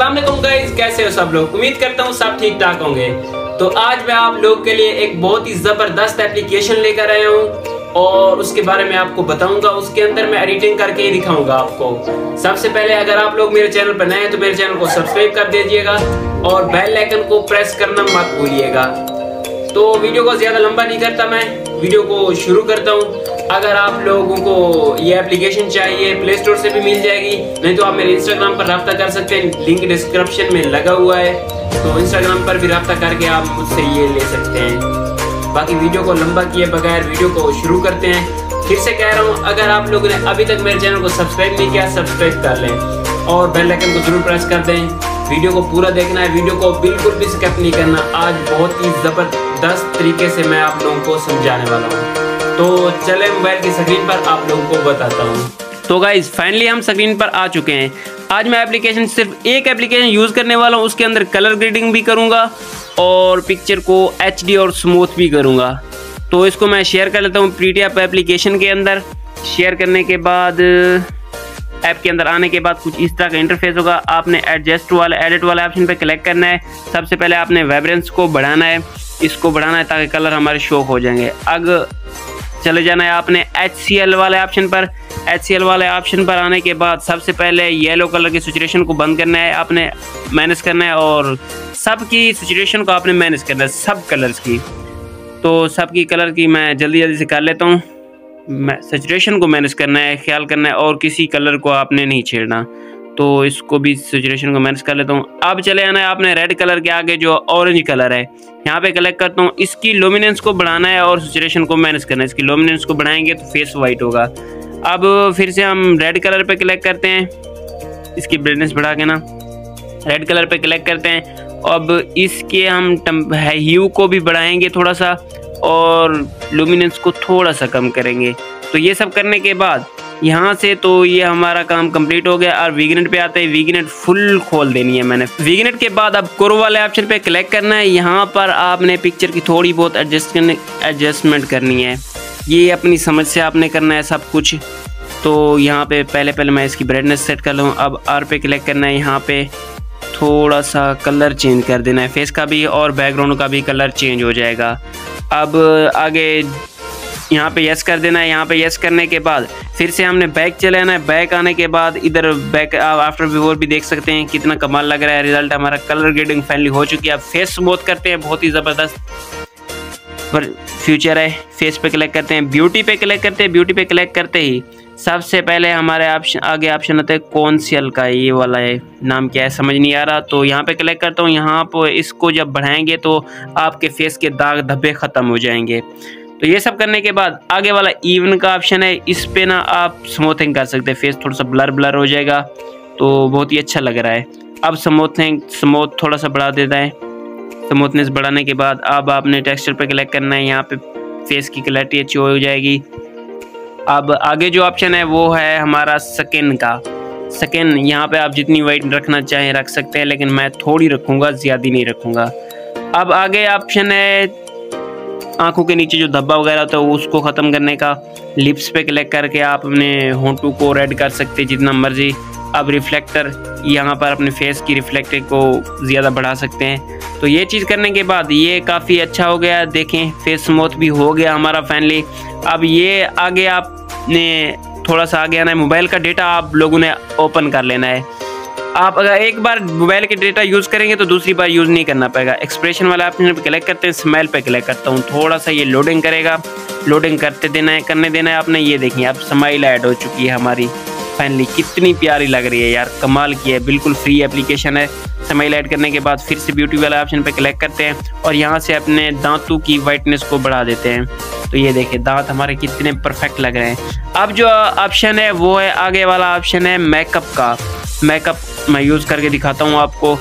अस्सलाम वालेकुम गाइस, कैसे हो सब लोग। उम्मीद करता हूँ सब ठीक ठाक होंगे। तो आज मैं आप लोग के लिए एक बहुत ही ज़बरदस्त एप्लीकेशन लेकर आया हूँ और उसके बारे में आपको बताऊंगा। उसके अंदर मैं एडिटिंग करके ही दिखाऊंगा आपको। सबसे पहले अगर आप लोग मेरे चैनल पर नए हैं तो मेरे चैनल को सब्सक्राइब कर दीजिएगा और बेल आइकन को प्रेस करना मत भूलिएगा। तो वीडियो को ज़्यादा लंबा नहीं करता, मैं वीडियो को शुरू करता हूँ। अगर आप लोगों को ये एप्लीकेशन चाहिए प्ले स्टोर से भी मिल जाएगी, नहीं तो आप मेरे इंस्टाग्राम पर रब्ता कर सकते हैं, लिंक डिस्क्रिप्शन में लगा हुआ है। तो इंस्टाग्राम पर भी रब्ता करके आप मुझसे ये ले सकते हैं। बाकी वीडियो को लंबा किए बगैर वीडियो को शुरू करते हैं। फिर से कह रहा हूँ, अगर आप लोगों ने अभी तक मेरे चैनल को सब्सक्राइब नहीं किया, सब्सक्राइब कर लें और बेल आइकन को जरूर प्रेस कर दें। वीडियो को पूरा देखना है, वीडियो को बिल्कुल भी स्किप नहीं करना। आज बहुत ही ज़बरदस्त तरीके से मैं आप लोगों को समझाने वाला हूँ। तो चले मोबाइल की स्क्रीन पर आप लोगों को बताता हूँ। तो गाइज फाइनली हम स्क्रीन पर आ चुके हैं। आज मैं एप्लीकेशन सिर्फ एक एप्लीकेशन यूज़ करने वाला हूँ। उसके अंदर कलर ग्रेडिंग भी करूँगा और पिक्चर को एचडी और स्मूथ भी करूँगा। तो इसको मैं शेयर कर लेता हूँ प्रीटी ऐप एप्लीकेशन के अंदर। शेयर करने के बाद ऐप के अंदर आने के बाद कुछ इस तरह का इंटरफेस होगा। आपने एडजस्ट वाला एडिट वाला ऑप्शन पर क्लिक करना है। सबसे पहले आपने वाइब्रेंस को बढ़ाना है, इसको बढ़ाना है ताकि कलर हमारे शो हो जाएंगे। अगर चले जाना है आपने HCL वाले ऑप्शन पर। HCL वाले ऑप्शन पर आने के बाद सबसे पहले येलो कलर की सैचुरेशन को बंद करना है, आपने माइनस करना है और सब की सैचुरेशन को आपने माइनस करना है, सब कलर्स की। तो सब की कलर की मैं जल्दी जल्दी से कर लेता हूँ। मैं सैचुरेशन को माइनस करना है, ख्याल करना है और किसी कलर को आपने नहीं छेड़ना। तो इसको भी सैचुरेशन को मैनेज कर लेता हूँ। अब चले आना है आपने रेड कलर के आगे जो ऑरेंज कलर है, यहाँ पे कलेक्ट करता हूँ। इसकी लुमिनेंस को बढ़ाना है और सैचुरेशन को मैनेज करना है। इसकी लुमिनेंस को बढ़ाएंगे तो फेस वाइट होगा। अब फिर से हम रेड कलर पे क्लिक करते हैं, इसकी ब्राइटनेस बढ़ा के ना रेड कलर पे क्लिक करते हैं। अब इसके हम ह्यू को भी बढ़ाएंगे थोड़ा सा और लुमिनेंस को थोड़ा सा कम करेंगे। तो ये सब करने के बाद यहाँ से तो ये हमारा काम कंप्लीट हो गया। और वीगनेट पे आते हैं, वीगनेट फुल खोल देनी है मैंने। वीगनेट के बाद अब कर्व वाले ऑप्शन पे क्लिक करना है। यहाँ पर आपने पिक्चर की थोड़ी बहुत एडजस्टमेंट करनी है, ये अपनी समझ से आपने करना है सब कुछ। तो यहाँ पे पहले मैं इसकी ब्राइटनेस सेट कर लूँ। अब आर पे क्लिक करना है, यहाँ पे थोड़ा सा कलर चेंज कर देना है, फेस का भी और बैकग्राउंड का भी कलर चेंज हो जाएगा। अब आगे यहाँ पे यस कर देना है। यहाँ पे यस करने के बाद फिर से हमने बैक चले आना है। बैक आने के बाद इधर बैक आप आफ्टर बिफोर भी देख सकते हैं, कितना कमाल लग रहा है। रिजल्ट हमारा कलर ग्रेडिंग फाइनली हो चुकी है। अब फेस स्मूथ करते हैं, बहुत ही ज़बरदस्त पर फ्यूचर है। फेस पे क्लिक करते हैं, ब्यूटी पे क्लिक करते हैं। ब्यूटी पे क्लिक करते ही सबसे पहले हमारे ऑप्शन आगे ऑप्शन होता है कौन सल का, ये वाला है, नाम क्या है समझ नहीं आ रहा। तो यहाँ पे क्लिक करता हूँ। यहाँ पर इसको जब बढ़ाएंगे तो आपके फेस के दाग धब्बे ख़त्म हो जाएंगे। तो ये सब करने के बाद आगे वाला इवन का ऑप्शन है, इस पे ना आप स्मूथिंग कर सकते हैं। फेस थोड़ा सा ब्लर हो जाएगा तो बहुत ही अच्छा लग रहा है। अब स्मूथ थोड़ा सा बढ़ा देता है। स्मूथनेस बढ़ाने के बाद अब आपने टेक्सचर पे क्लिक करना है, यहाँ पे फेस की क्लैरिटी अच्छी हो जाएगी। अब आगे जो ऑप्शन है वो है हमारा स्किन का। स्किन यहाँ पर आप जितनी वाइट रखना चाहें रख सकते हैं, लेकिन मैं थोड़ी रखूँगा, ज़्यादा नहीं रखूँगा। अब आगे ऑप्शन है आंखों के नीचे जो धब्बा वगैरह होता है उसको ख़त्म करने का। लिप्स पे क्लिक करके आप अपने होंठों को रेड कर सकते हैं जितना मर्जी। अब रिफ्लेक्टर, यहाँ पर अपने फेस की रिफ्लेक्टर को ज़्यादा बढ़ा सकते हैं। तो ये चीज़ करने के बाद ये काफ़ी अच्छा हो गया। देखें फेस स्मूथ भी हो गया हमारा फाइनली। अब ये आगे आपने थोड़ा सा आगे आना है। मोबाइल का डेटा आप लोगों ने ओपन कर लेना है। आप अगर एक बार मोबाइल के डेटा यूज़ करेंगे तो दूसरी बार यूज़ नहीं करना पड़ेगा। एक्सप्रेशन वाला ऑप्शन पर क्लिक करते हैं, स्माइल पे क्लिक करता हूँ। थोड़ा सा ये लोडिंग करेगा, लोडिंग करने देना है आपने। ये देखिए अब स्माइल ऐड हो चुकी है हमारी फाइनली, कितनी प्यारी लग रही है यार, कमाल की है। बिल्कुल फ्री एप्लीकेशन है। स्माइल ऐड करने के बाद फिर से ब्यूटी वाला ऑप्शन पर क्लिक करते हैं और यहाँ से अपने दांतों की वाइटनेस को बढ़ा देते हैं। तो ये देखिए दांत हमारे कितने परफेक्ट लग रहे हैं। अब जो ऑप्शन है वो है आगे वाला ऑप्शन है मेकअप का। मेकअप मैं यूज़ करके दिखाता हूँ आपको।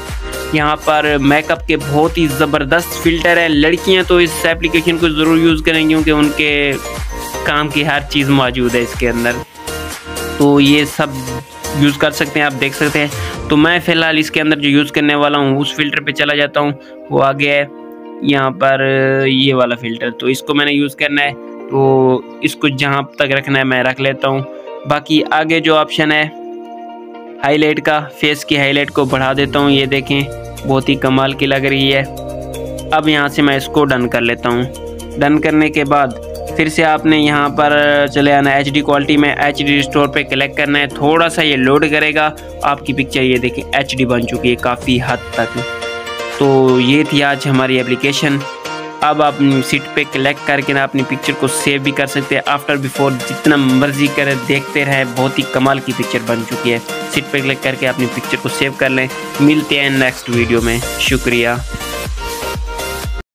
यहाँ पर मेकअप के बहुत ही ज़बरदस्त फ़िल्टर है। लड़कियाँ तो इस एप्लीकेशन को ज़रूर यूज़ करेंगी क्योंकि उनके काम की हर चीज़ मौजूद है इसके अंदर। तो ये सब यूज़ कर सकते हैं, आप देख सकते हैं। तो मैं फ़िलहाल इसके अंदर जो यूज़ करने वाला हूँ उस फ़िल्टर पे चला जाता हूँ। वो आ गया है यहाँ पर ये वाला फ़िल्टर, तो इसको मैंने यूज़ करना है। तो इसको जहाँ तक रखना है मैं रख लेता हूँ। बाकी आगे जो ऑप्शन है हाईलाइट का, फेस की हाईलाइट को बढ़ा देता हूँ। ये देखें बहुत ही कमाल की लग रही है। अब यहाँ से मैं इसको डन कर लेता हूँ। डन करने के बाद फिर से आपने यहाँ पर चले आना एच डी क्वालिटी में, एच डी रिस्टोर पर क्लिक करना है। थोड़ा सा ये लोड करेगा, आपकी पिक्चर ये देखें एच डी बन चुकी है काफ़ी हद तक। तो ये थी आज हमारी एप्लीकेशन। अब आप सीट पे क्लिक करके ना अपनी पिक्चर को सेव भी कर सकते हैं, आफ्टर बिफोर जितना मर्जी करें देखते रहें। बहुत ही कमाल की पिक्चर बन चुकी है। सीट पे क्लिक करके अपनी पिक्चर को सेव कर लें। मिलते हैं नेक्स्ट वीडियो में, शुक्रिया।